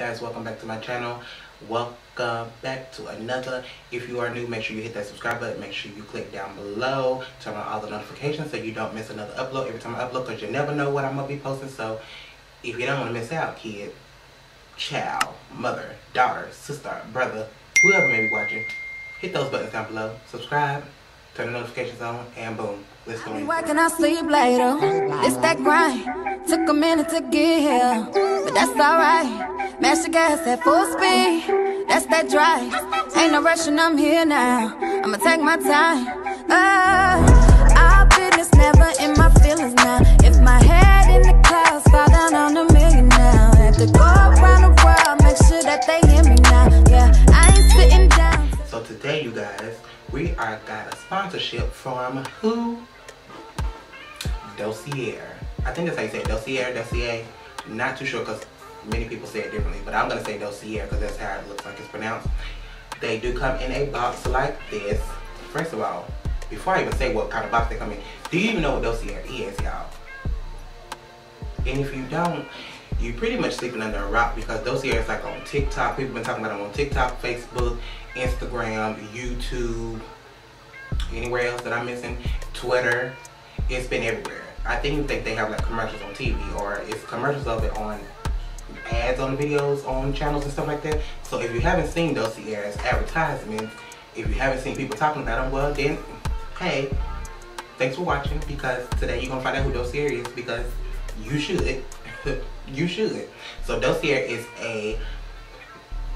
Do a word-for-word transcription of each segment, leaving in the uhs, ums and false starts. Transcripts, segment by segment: Guys, welcome back to my channel. Welcome back to another. If you are new, make sure you hit that subscribe button. Make sure you click down below, turn on all the notifications so you don't miss another upload every time I upload, because you never know what I'm gonna be posting. So if you don't want to miss out, kid, child, mother, daughter, sister, brother, whoever may be watching, hit those buttons down below, subscribe, turn the notifications on, and boom, let's go. Why can I sleep later? It's that grind. Took a minute to get here, but that's alright. Mash the gas at full speed. That's that drive. Ain't no rushing, I'm here now. I'ma take my time. Uh, our business never in my feelings now. If my head in the clouds, fall down on a million now. Have to go around the world, make sure that they hear me now. Yeah, I ain't sitting down. So today, you guys, we are got a sponsorship from who? Dossier. I think that's how you say it. Dossier, Dossier. Not too sure because many people say it differently, but I'm going to say Dossier because that's how it looks like it's pronounced. They do come in a box like this. First of all, before I even say what kind of box they come in, do you even know what Dossier is, y'all? And if you don't, you're pretty much sleeping under a rock, because Dossier is like on TikTok. People been talking about them on TikTok, Facebook, Instagram, YouTube, anywhere else that I'm missing, Twitter. It's been everywhere. I think they, they have like commercials on T V, or it's commercials of it on ads on videos on channels and stuff like that. So if you haven't seen Dossier's advertisements, if you haven't seen people talking about them, well then, hey, thanks for watching, because today you're gonna find out who Dossier is, because you should. You should. So Dossier is a,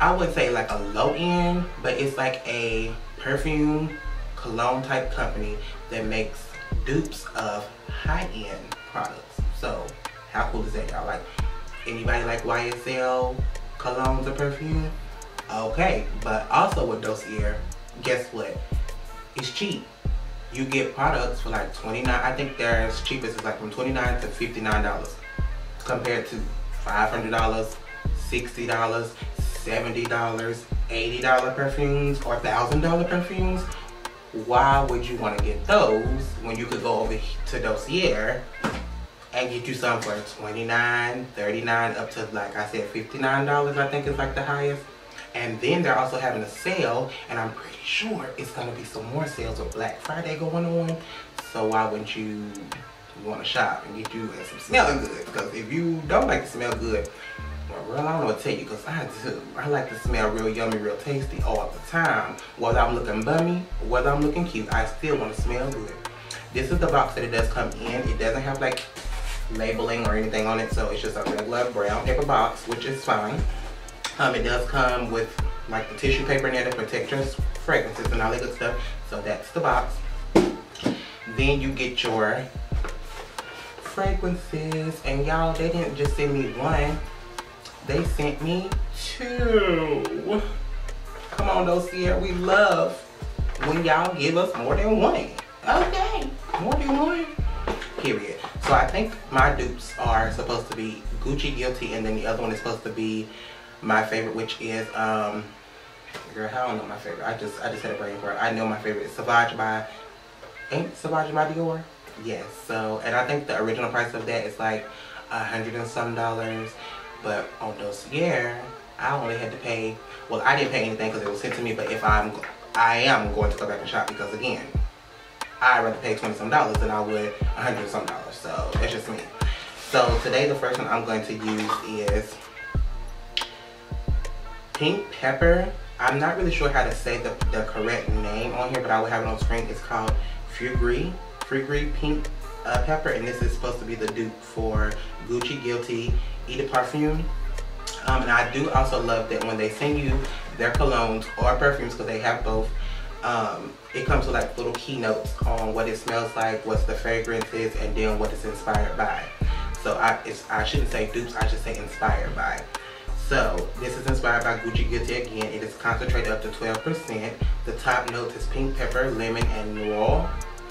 I would say like a low end, but it's like a perfume, cologne type company that makes dupes of high end products. So how cool is that, y'all? Like, anybody like Y S L, colognes or perfume? Okay, but also with Dossier, guess what? It's cheap. You get products for like twenty-nine dollars. I think their cheapest is like from twenty-nine dollars to fifty-nine dollars compared to five hundred dollars, sixty dollars, seventy dollars, eighty dollars perfumes, or one thousand dollars perfumes. Why would you want to get those when you could go over to Dossier and get you some for twenty-nine dollars, thirty-nine dollars, up to, like I said, fifty-nine dollars, I think is like the highest. And then they're also having a sale, and I'm pretty sure it's going to be some more sales with Black Friday going on. So why wouldn't you want to shop and get you some smelling good? Because if you don't like to smell good, well, I don't know what to tell you, because I do. I like to smell real yummy, real tasty all the time. Whether I'm looking bummy, whether I'm looking cute, I still want to smell good. This is the box that it does come in. It doesn't have like labeling or anything on it, so it's just a regular brown paper box, which is fine. Um, it does come with like the tissue paper in there to protect your fragrances and all that good stuff. So that's the box. Then you get your fragrances, and y'all, they didn't just send me one. They sent me two. Come on, Dossier. We love when y'all give us more than one. Okay, more than one. Period. So I think my dupes are supposed to be Gucci Guilty, and then the other one is supposed to be my favorite, which is um, girl, I don't know my favorite. I just I just had a brain fart. I know my favorite is Sauvage by, ain't Sauvage by Dior? Yes. So, and I think the original price of that is like a hundred and some dollars. But on Dossier, I only had to pay, well, I didn't pay anything because it was sent to me, but if I'm, I am going to go back and shop, because again, I'd rather pay twenty some dollars than I would a hundred some dollars. So that's just me. So today, the first one I'm going to use is Pink Pepper. I'm not really sure how to say the, the correct name on here, but I will have it on screen. It's called Frégri, Frégri Pink uh, Pepper, and this is supposed to be the dupe for Gucci Guilty de Parfum. Um, and I do also love that when they send you their colognes or perfumes, because they have both, um, it comes with like little keynotes on what it smells like, what's the fragrance is, and then what it's inspired by. So I, it's, I shouldn't say dupes, I should say inspired by. So this is inspired by Gucci Guilty again. It is concentrated up to twelve percent. The top notes is pink pepper, lemon, and noir.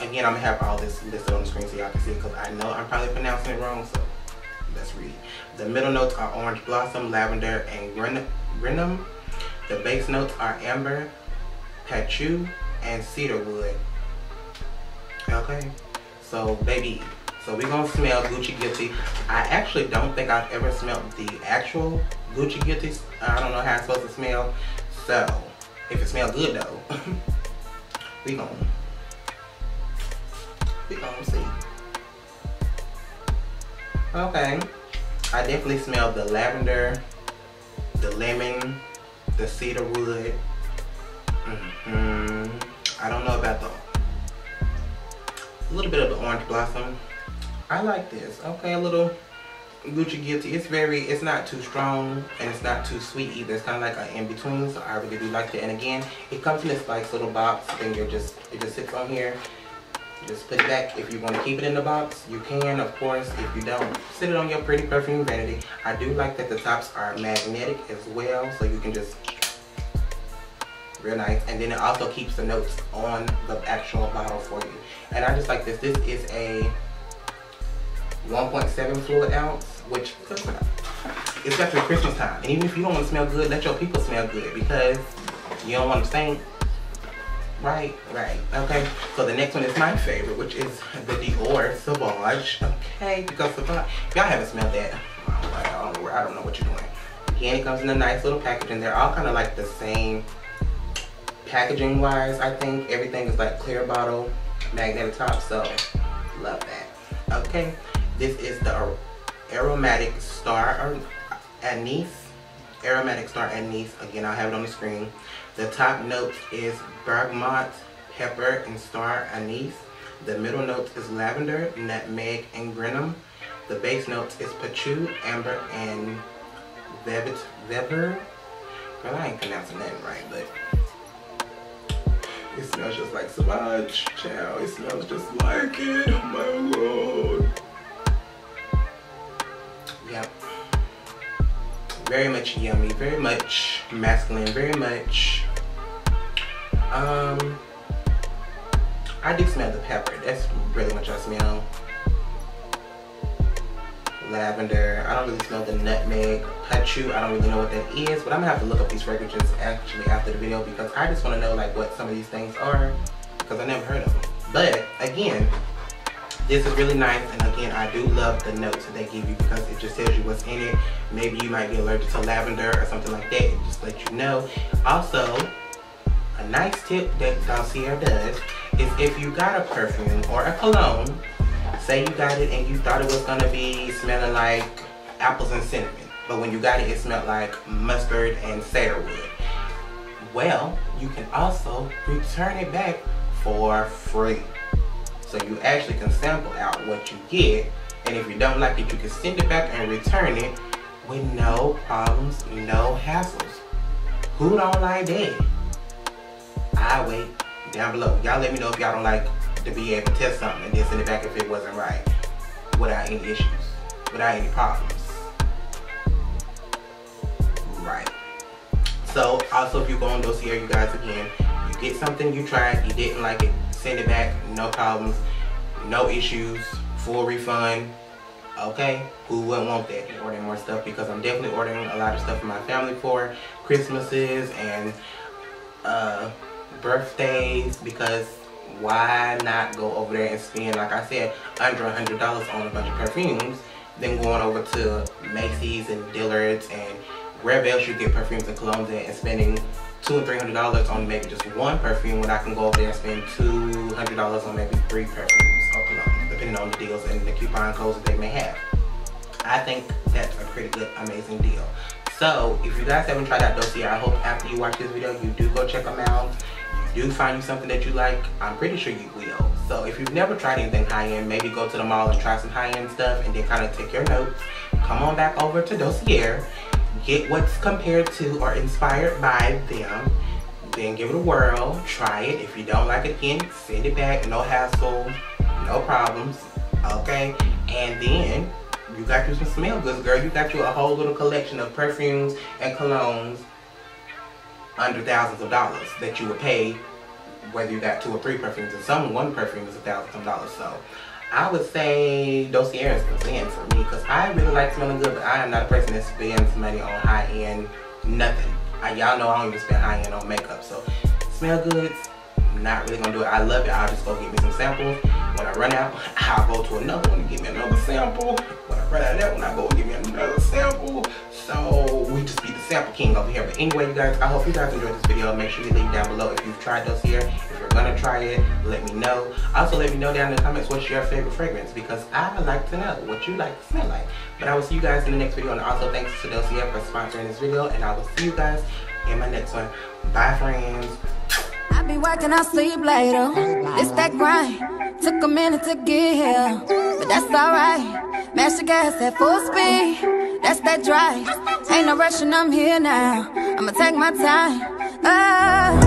Again, I'm going to have all this listed on the screen so y'all can see it, because I know I'm probably pronouncing it wrong, so let's read. The middle notes are orange blossom, lavender, and grenum. The base notes are amber, patchouli, and cedarwood. Okay, so baby, So we're gonna smell Gucci Guilty. I actually don't think I've ever smelled the actual Gucci Guilty. I don't know how it's supposed to smell. So if it smells good though, we gonna we gonna see. Okay, I definitely smell the lavender, the lemon, the cedar wood. Mm-hmm. I don't know about the a little bit of the orange blossom. I like this. Okay, a little Gucci Guilty. It's very, it's not too strong and it's not too sweet either. It's kind of like an in-between, so I really do like it. And again, it comes in this like little box and you're just, it just sits on here. Just put it back. If you want to keep it in the box, you can, of course. If you don't, sit it on your pretty perfume vanity. I do like that the tops are magnetic as well, so you can just, real nice. And then it also keeps the notes on the actual bottle for you. And I just like this. This is a one point seven fluid ounce, which is good. It's got your Christmas time. And even if you don't want to smell good, let your people smell good, because you don't want to stink. Right, right. Okay, so the next one is my favorite, which is the Dior Sauvage. Okay, because Sauvage, y'all haven't smelled that. I don't know, where, I don't know what you're doing. Again, it comes in a nice little package, and they're all kind of like the same packaging wise. I think everything is like clear bottle, magnetic top, so love that. Okay, this is the Ar Aromatic Star Ar Anise. Aromatic Star Anise. Again, I'll have it on the screen. The top notes is bergamot, pepper, and star anise. The middle notes is lavender, nutmeg, and grenum. The base notes is patchouli, amber, and velvet pepper. Girl, I ain't pronouncing that right, but it smells just like Sauvage, child. It smells just like it. Oh my lord. Yep. Very much yummy, very much masculine, very much, um, I do smell the pepper. That's really much I smell. Lavender, I don't really smell the nutmeg. Patchouli, I don't really know what that is, but I'm gonna have to look up these fragrances actually after the video, because I just wanna know like what some of these things are, because I never heard of them. But again, this is really nice, and again, I do love the notes that they give you, because it just tells you what's in it. Maybe you might be allergic to lavender or something like that, and just let you know. Also, a nice tip that Dossier does is if you got a perfume or a cologne, say you got it and you thought it was gonna be smelling like apples and cinnamon, but when you got it, it smelled like mustard and cedarwood. Well, you can also return it back for free. So you actually can sample out what you get, and if you don't like it, you can send it back and return it with no problems, no hassles. Who don't like that? I wait down below. Y'all let me know if y'all don't like to be able to test something and then send it back if it wasn't right, without any issues, without any problems. Right. So also, if you go on Dossier, you guys, again, you get something, you try it, you didn't like it, send it back, no problems, no issues, full refund. Okay, who wouldn't want that? I'm ordering more stuff, because I'm definitely ordering a lot of stuff for my family for Christmases and uh, birthdays, because why not go over there and spend, like I said, under one hundred dollars on a bunch of perfumes, then going over to Macy's and Dillard's and wherever else you get perfumes and colognes at, and spending two and three hundred dollars on maybe just one perfume, when I can go over there and spend two hundred dollars on maybe three perfumes or colognes, depending on the deals and the coupon codes that they may have. I think that's a pretty good, amazing deal. So if you guys haven't tried out Dossier, I hope after you watch this video you do go check them out. You do find you something that you like, I'm pretty sure you will. So if you've never tried anything high-end, maybe go to the mall and try some high-end stuff, and then kind of take your notes, come on back over to Dossier, get what's compared to or inspired by them, then give it a whirl, try it. If you don't like it, again, send it back, no hassle, no problems, okay? And then you got you some smell goods, girl. You got you a whole little collection of perfumes and colognes under thousands of dollars that you would pay whether you got two or three perfumes, and some one perfume is a thousand some dollars. So I would say Dossier is the win for me, because I really like smelling good, but I am not a person that spends money on high-end nothing. Y'all know I don't even spend high-end on makeup, so smell goods, I'm not really gonna do it. I love it. I'll just go get me some samples. When I run out, I'll go to another one and get me another sample. When I run out of that one, I'll go and get me another sample. So we just be the sample king over here. But anyway, you guys, I hope you guys enjoyed this video. Make sure you leave down below if you've tried Dossier. If you're gonna try it, let me know. Also, let me know down in the comments what's your favorite fragrance, because I would like to know what you like to smell like. But I will see you guys in the next video, and also thanks to Dossier for sponsoring this video, and I will see you guys in my next one. Bye, friends. I be working, I'll sleep later. It's that grind. Took a minute to get here, but that's alright. Mash the gas at full speed. That's that drive. Ain't no rushing, I'm here now. I'ma take my time. Oh.